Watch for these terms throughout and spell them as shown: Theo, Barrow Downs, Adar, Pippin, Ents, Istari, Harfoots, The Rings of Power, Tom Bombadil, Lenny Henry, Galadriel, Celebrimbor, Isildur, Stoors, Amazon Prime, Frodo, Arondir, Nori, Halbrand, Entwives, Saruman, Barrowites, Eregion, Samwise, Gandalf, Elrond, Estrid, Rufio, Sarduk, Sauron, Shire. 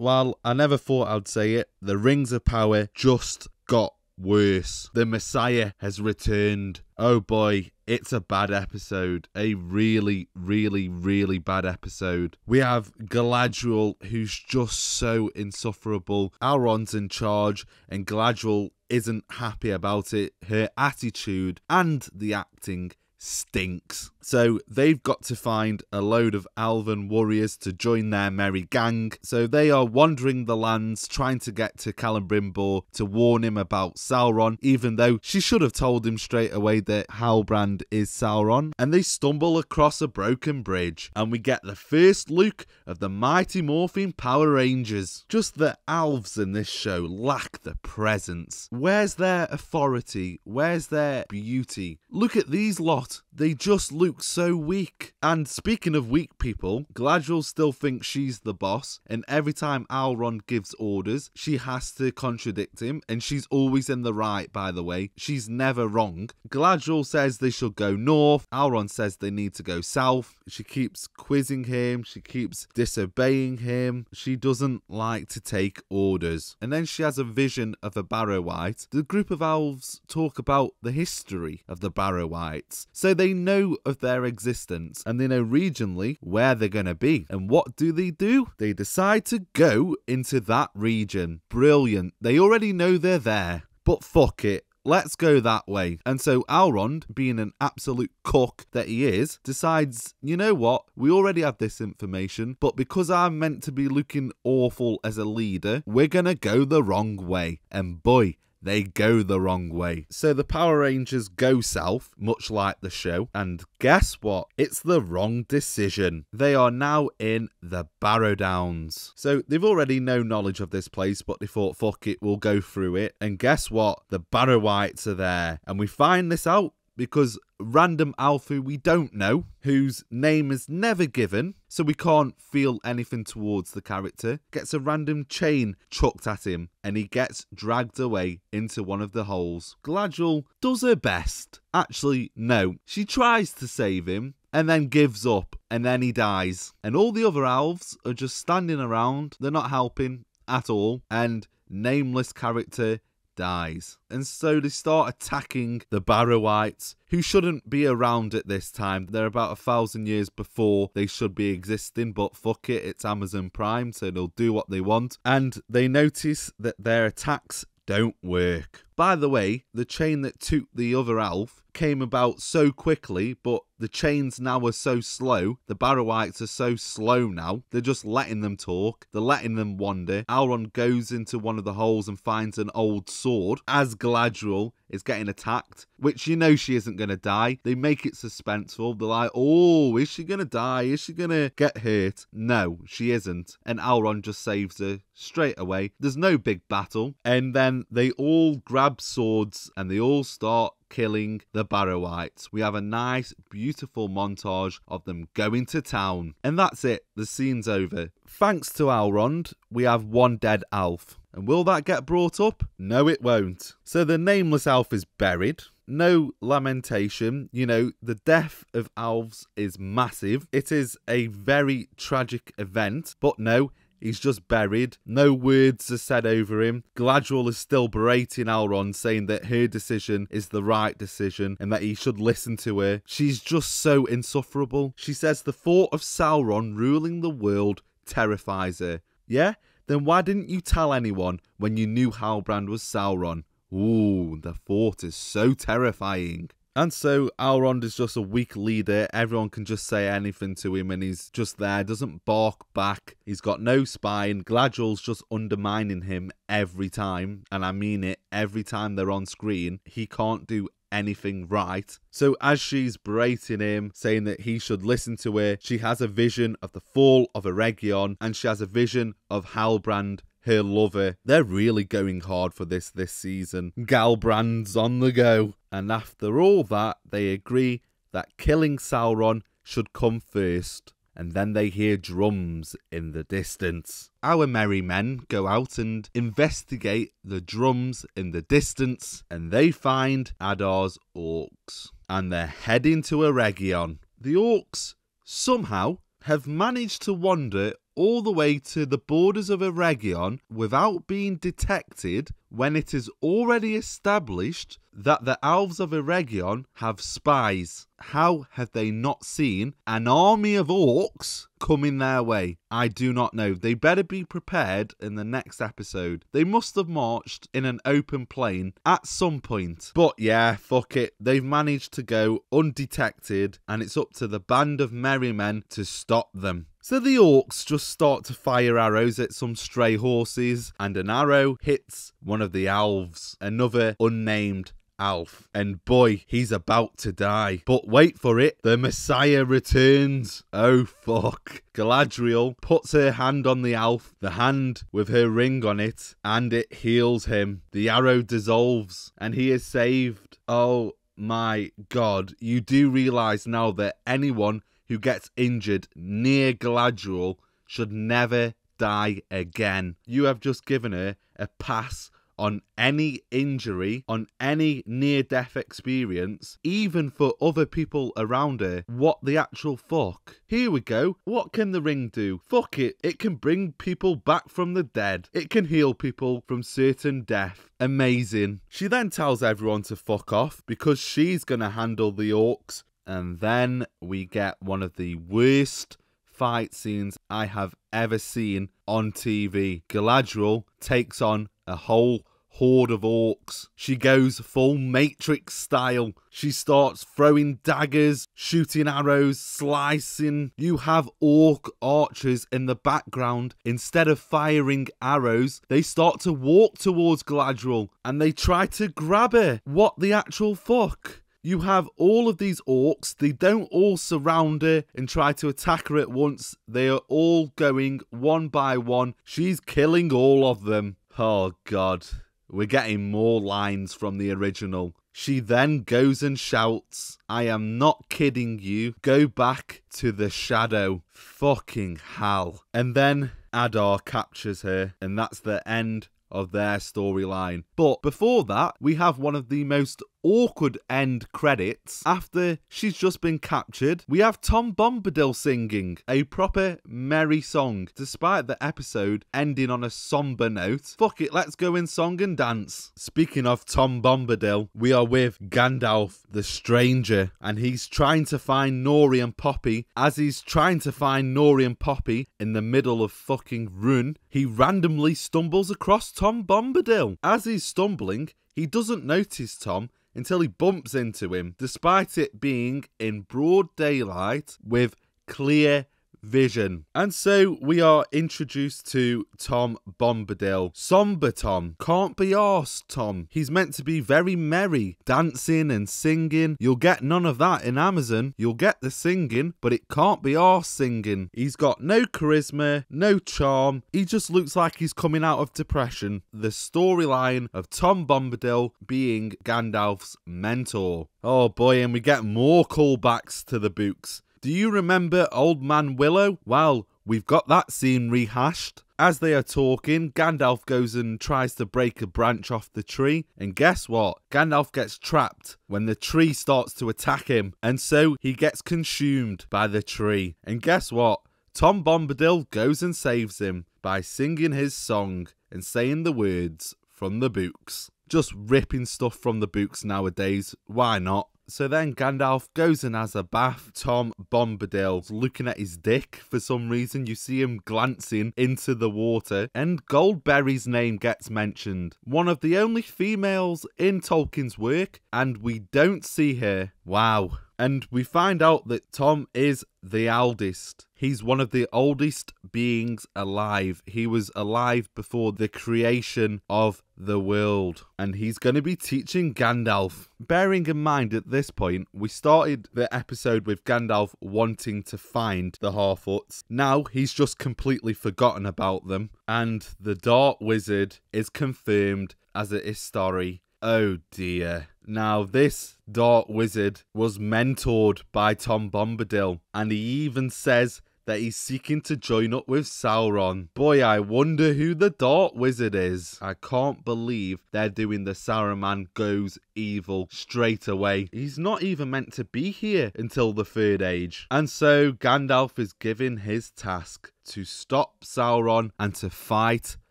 While I never thought I'd say it, the Rings of Power just got worse. The Messiah has returned. Oh boy, it's a bad episode. A really, really, really bad episode. We have Galadriel, who's just so insufferable. Elrond's in charge, and Galadriel isn't happy about it. Her attitude and the acting stinks. So they've got to find a load of elven warriors to join their merry gang. So they are wandering the lands trying to get to Celebrimbor to warn him about Sauron, even though she should have told him straight away that Halbrand is Sauron. And they stumble across a broken bridge, and we get the first look of the Mighty Morphin Power Rangers. Just the elves in this show lack the presence. Where's their authority? Where's their beauty? Look at these lot. They just look so weak. And speaking of weak people, Galadriel still thinks she's the boss, and every time Elrond gives orders, she has to contradict him, and she's always in the right, by the way. She's never wrong. Galadriel says they should go north. Elrond says they need to go south. She keeps quizzing him. She keeps disobeying him. She doesn't like to take orders. And then she has a vision of a Barrowite. The group of elves talk about the history of the Barrowites, so they know of their existence, and they know regionally where they're going to be. And what do? They decide to go into that region. Brilliant. They already know they're there, but fuck it. Let's go that way. And so Elrond, being an absolute cuck that he is, decides, you know what, we already have this information, but because I'm meant to be looking awful as a leader, we're going to go the wrong way. And boy, they go the wrong way. So the Power Rangers go south, much like the show, and guess what? It's the wrong decision. They are now in the Barrow Downs. So they've already no knowledge of this place, but they thought, fuck it, we'll go through it. And guess what? The Barrowites are there. And we find this out because random elf who we don't know, whose name is never given, so we can't feel anything towards the character, gets a random chain chucked at him, and he gets dragged away into one of the holes. Galadriel does her best. Actually, no. She tries to save him, and then gives up, and then he dies. And all the other elves are just standing around. They're not helping at all, and nameless character dies. And so they start attacking the Barrowites, who shouldn't be around at this time. They're about 1,000 years before they should be existing, but fuck it, it's Amazon Prime, so they'll do what they want. And they notice that their attacks don't work. By the way, the chain that took the other elf came about so quickly, but the chains now are so slow. The Barrowites are so slow now. They're just letting them talk. They're letting them wander. Elrond goes into one of the holes and finds an old sword as Galadriel is getting attacked, which you know she isn't going to die. They make it suspenseful. They're like, oh, is she going to die? Is she going to get hurt? No, she isn't. And Elrond just saves her straight away. There's no big battle. And then they all grab swords and they all start killing the Barrowites. We have a nice, beautiful montage of them going to town. And that's it. The scene's over. Thanks to Elrond, we have one dead elf. And will that get brought up? No, it won't. So the nameless elf is buried. No lamentation. You know, the death of elves is massive. It is a very tragic event. But no, he's just buried. No words are said over him. Galadriel is still berating Elrond, saying that her decision is the right decision and that he should listen to her. She's just so insufferable. She says the thought of Sauron ruling the world terrifies her. Yeah? Then why didn't you tell anyone when you knew Halbrand was Sauron? Ooh, the thought is so terrifying. And so Elrond is just a weak leader. Everyone can just say anything to him and he's just there, doesn't bark back. He's got no spine. Galadriel's just undermining him every time. And I mean it, every time they're on screen, he can't do anything right. So as she's berating him, saying that he should listen to her, she has a vision of the fall of Eregion and she has a vision of Halbrand, her lover. They're really going hard for this season. Galbrand's on the go. And after all that, they agree that killing Sauron should come first. And then they hear drums in the distance. Our merry men go out and investigate the drums in the distance. And they find Adar's orcs. And they're heading to Eregion. The orcs somehow have managed to wander all the way to the borders of Eregion without being detected when it is already established that the elves of Eregion have spies? How have they not seen an army of orcs coming their way? I do not know. They better be prepared in the next episode. They must have marched in an open plain at some point. But yeah, fuck it. They've managed to go undetected and it's up to the band of merry men to stop them. So the orcs just start to fire arrows at some stray horses, and an arrow hits one of the elves, another unnamed elf. And boy, he's about to die. But wait for it, the Messiah returns. Oh fuck. Galadriel puts her hand on the elf, the hand with her ring on it, and it heals him. The arrow dissolves and he is saved. Oh my god, you do realise now that anyone who gets injured near Galadriel should never die again. You have just given her a pass on any injury, on any near-death experience, even for other people around her. What the actual fuck? Here we go. What can the ring do? Fuck it. It can bring people back from the dead. It can heal people from certain death. Amazing. She then tells everyone to fuck off because she's gonna handle the orcs. And then we get one of the worst fight scenes I have ever seen on TV. Galadriel takes on a whole horde of orcs. She goes full Matrix style. She starts throwing daggers, shooting arrows, slicing. You have orc archers in the background. Instead of firing arrows, they start to walk towards Galadriel and they try to grab her. What the actual fuck? You have all of these orcs, they don't all surround her and try to attack her at once. They are all going one by one. She's killing all of them. Oh god, we're getting more lines from the original. She then goes and shouts, I am not kidding you, go back to the shadow. Fucking hell. And then Adar captures her and that's the end of their storyline. But before that, we have one of the most awkward end credits. After she's just been captured, we have Tom Bombadil singing a proper merry song, despite the episode ending on a somber note. Fuck it, let's go in song and dance. Speaking of Tom Bombadil, we are with Gandalf the Stranger, and he's trying to find Nori and Poppy. As he's trying to find Nori and Poppy in the middle of fucking Run, he randomly stumbles across Tom Bombadil. As he's stumbling, he doesn't notice Tom until he bumps into him, despite it being in broad daylight with clear vision. And so we are introduced to Tom Bombadil. Somber Tom. Can't be arsed Tom. He's meant to be very merry, dancing and singing. You'll get none of that in Amazon. You'll get the singing, but it can't be arsed singing. He's got no charisma, no charm. He just looks like he's coming out of depression. The storyline of Tom Bombadil being Gandalf's mentor. Oh boy, and we get more callbacks to the books. Do you remember Old Man Willow? Well, we've got that scene rehashed. As they are talking, Gandalf goes and tries to break a branch off the tree. And guess what? Gandalf gets trapped when the tree starts to attack him. And so he gets consumed by the tree. And guess what? Tom Bombadil goes and saves him by singing his song and saying the words from the books. Just ripping stuff from the books nowadays. Why not? So then Gandalf goes and has a bath. Tom Bombadil's looking at his dick for some reason. You see him glancing into the water. And Goldberry's name gets mentioned. One of the only females in Tolkien's work. And we don't see her. Wow. And we find out that Tom is the eldest. He's one of the oldest beings alive. He was alive before the creation of the world. And he's going to be teaching Gandalf. Bearing in mind at this point, we started the episode with Gandalf wanting to find the Harfoots. Now he's just completely forgotten about them. And the Dark Wizard is confirmed as an Istari. Oh dear. Now this Dark Wizard was mentored by Tom Bombadil, and he even says that he's seeking to join up with Sauron. Boy, I wonder who the Dark Wizard is. I can't believe they're doing the Saruman goes evil straight away. He's not even meant to be here until the Third Age. And so Gandalf is given his task to stop Sauron and to fight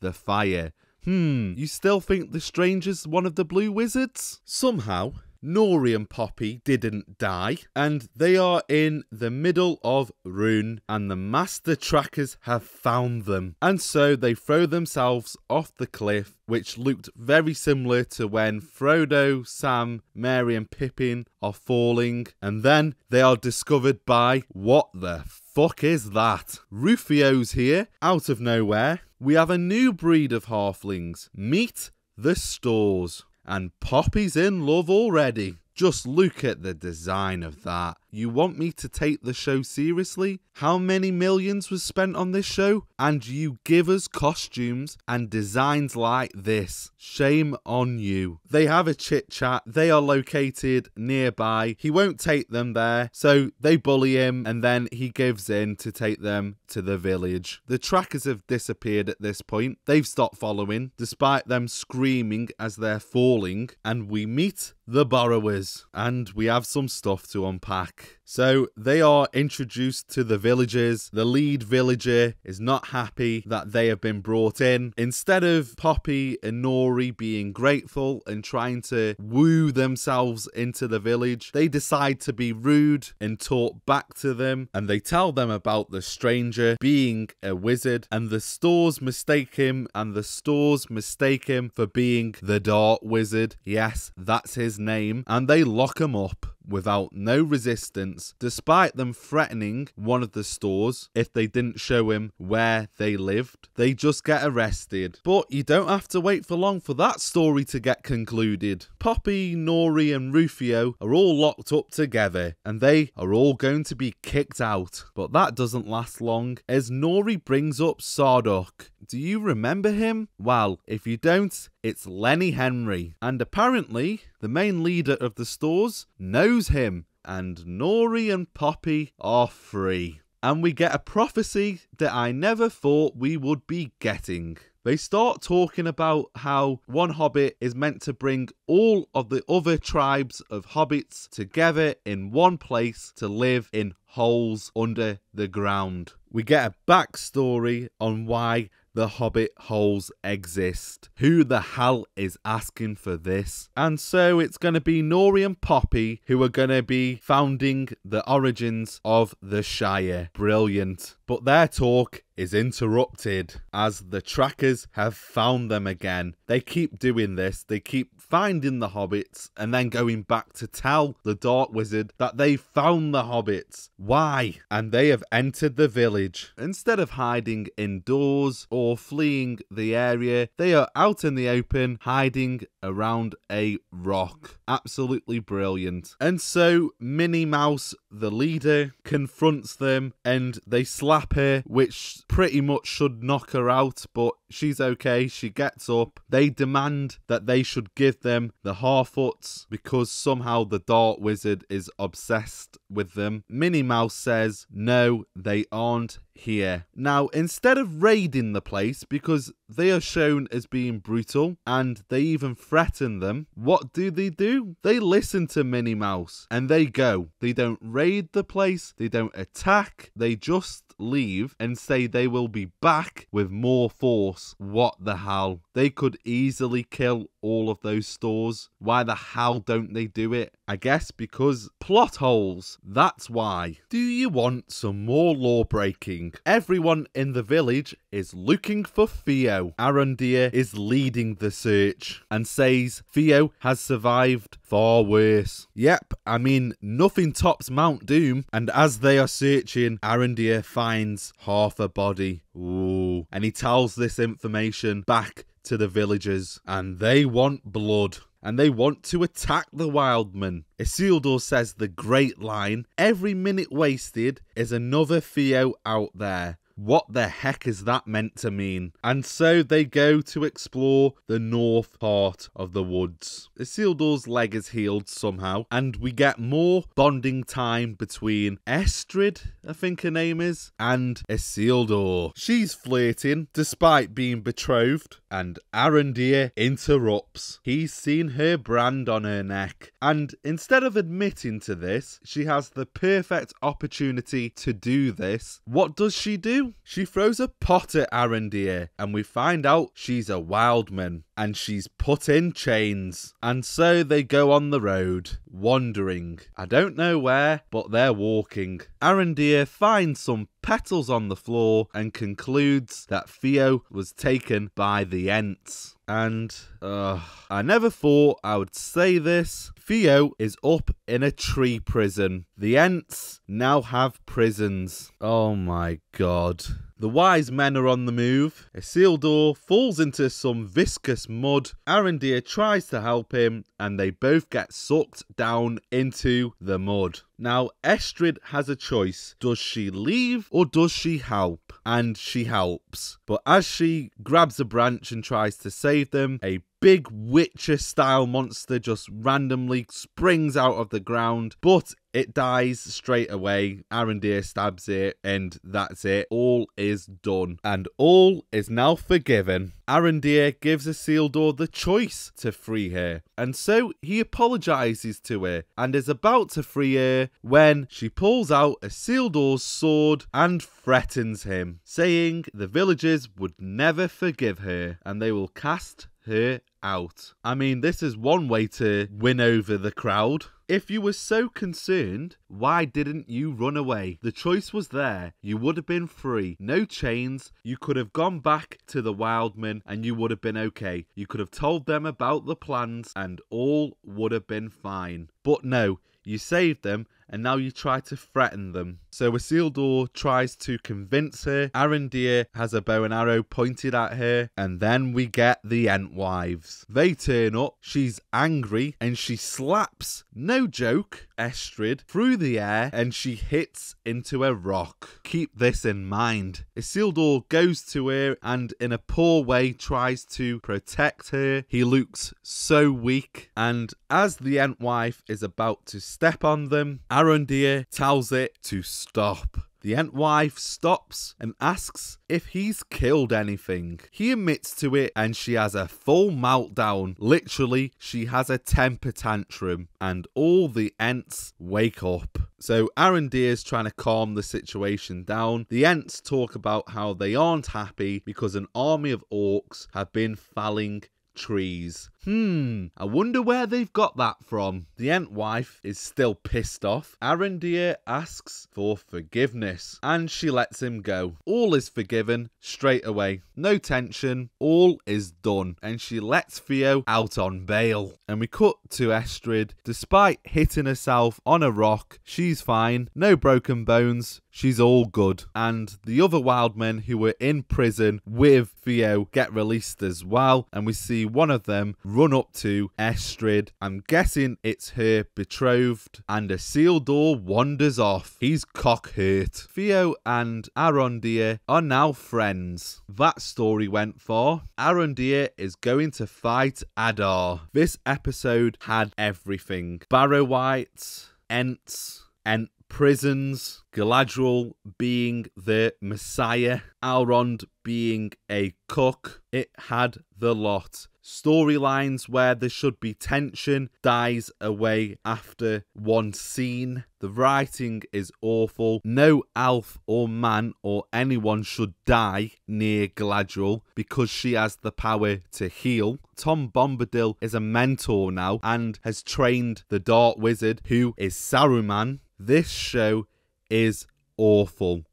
the fire. You still think the stranger's one of the Blue Wizards? Somehow, Nori and Poppy didn't die, and they are in the middle of Rune, and the Master Trackers have found them. And so they throw themselves off the cliff, which looked very similar to when Frodo, Sam, Mary and Pippin are falling, and then they are discovered by, what the fuck is that? Rufio's here, out of nowhere. We have a new breed of halflings, meet the Stoors. And Poppy's in love already. Just look at the design of that. You want me to take the show seriously? How many millions was spent on this show? And you give us costumes and designs like this. Shame on you. They have a chit chat. They are located nearby. He won't take them there, so they bully him, and then he gives in to take them to the village. The trackers have disappeared at this point. They've stopped following, despite them screaming as they're falling, and we meet the borrowers, and we have some stuff to unpack. So they are introduced to the villagers. The lead villager is not happy that they have been brought in. Instead of Poppy and Nori being grateful and trying to woo themselves into the village, they decide to be rude and talk back to them, and they tell them about the stranger being a wizard, and the Stoors mistake him, and the Stoors mistake him for being the Dark Wizard. Yes, that's his name, and they lock him up without no resistance, despite them threatening one of the Stoors if they didn't show him where they lived. They just get arrested, but you don't have to wait for long for that story to get concluded. Poppy, Nori and Rufio are all locked up together, and they are all going to be kicked out, but that doesn't last long as Nori brings up Sarduk. Do you remember him? Well, if you don't, it's Lenny Henry, and apparently the main leader of the Stoors knows him, and Nori and Poppy are free. And we get a prophecy that I never thought we would be getting. They start talking about how one hobbit is meant to bring all of the other tribes of hobbits together in one place to live in holes under the ground. We get a backstory on why the hobbit holes exist. Who the hell is asking for this? And so it's going to be Nori and Poppy who are going to be founding the origins of the Shire. Brilliant. But their talk is interrupted as the trackers have found them again. They keep doing this. They keep finding the hobbits and then going back to tell the Dark Wizard that they found the hobbits. Why? And they have entered the village. Instead of hiding indoors or fleeing the area, they are out in the open, hiding around a rock. Absolutely brilliant. And so Minnie Mouse, the leader, confronts them and they slap her, which pretty much should knock her out, but she's okay. She gets up. They demand that they should give them the Harfoots because somehow the Dark Wizard is obsessed with them. Minnie Mouse says, no, they aren't here. Now, instead of raiding the place, because they are shown as being brutal and they even threaten them, what do? They listen to Minnie Mouse and they go. They don't raid the place. They don't attack. They just leave and say they will be back with more force. What the hell? They could easily kill all of those Stoors. Why the hell don't they do it? I guess because plot holes. That's why. Do you want some more law breaking? Everyone in the village is looking for Theo. Arondir is leading the search and says Theo has survived far worse. Yep, I mean nothing tops Mount Doom. And as they are searching, Arondir finds half a body. Ooh. And he tells this information back to the villagers, and they want blood, and they want to attack the wildmen. Isildur says the great line, every minute wasted is another Theo out there. what the heck is that meant to mean? And so they go to explore the north part of the woods. Isildur's leg is healed somehow, and we get more bonding time between Estrid, I think her name is, and Isildur. She's flirting despite being betrothed, and Arondir interrupts. He's seen her brand on her neck, and instead of admitting to this, she has the perfect opportunity to do this. What does she do? She throws a pot at Arondir, and we find out she's a wildman, and she's put in chains. And so they go on the road, wandering. I don't know where, but they're walking. Arondir finds some petals on the floor and concludes that Theo was taken by the Ents. And, I never thought I would say this. Theo is up in a tree prison. The Ents now have prisons. Oh my god. The wise men are on the move. Isildur falls into some viscous mud. Arondir tries to help him, and they both get sucked down into the mud. Now, Estrid has a choice. Does she leave or does she help? And she helps. But as she grabs a branch and tries to save them, a big Witcher-style monster just randomly springs out of the ground, but it dies straight away. Arondir stabs it, and that's it. All is done, and all is now forgiven. Arondir gives Isildur the choice to free her, and so he apologises to her and is about to free her when she pulls out Isildur's sword and threatens him, saying the villagers would never forgive her and they will cast her out. I mean, this is one way to win over the crowd. If you were so concerned, why didn't you run away? The choice was there. You would have been free. No chains. You could have gone back to the wildmen and you would have been okay. You could have told them about the plans and all would have been fine. But no, you saved them, and now you try to threaten them. So Isildur tries to convince her. Arondir has a bow and arrow pointed at her, and then we get the Entwives. They turn up, she's angry, and she slaps, no joke, Estrid through the air, and she hits into a rock. Keep this in mind. Isildur goes to her, and in a poor way tries to protect her. He looks so weak, and as the Entwife is about to step on them, Arondir tells it to stop. The Entwife stops and asks if he's killed anything. He admits to it, and she has a full meltdown. Literally, she has a temper tantrum, and all the Ents wake up. So Arondir's trying to calm the situation down. The Ents talk about how they aren't happy because an army of orcs have been felling trees. I wonder where they've got that from. The Entwife is still pissed off. Arondir asks for forgiveness, and she lets him go. All is forgiven straight away. No tension. All is done, and she lets Theo out on bail. And we cut to Estrid. Despite hitting herself on a rock, she's fine. No broken bones. She's all good. And the other wild men who were in prison with Theo get released as well, and we see one of them run up to Estrid. I'm guessing it's her betrothed, and Isildur wanders off. He's cock hurt. Theo and Arondir are now friends. That story went far. Arondir is going to fight Adar. This episode had everything. Barrowites, Ents, Ent prisons, Galadriel being the Messiah, Elrond being a cook. It had the lot. Storylines where there should be tension dies away after one scene. The writing is awful. No elf or man or anyone should die near Galadriel because she has the power to heal. Tom Bombadil is a mentor now and has trained the Dark Wizard, who is Saruman. This show is awful.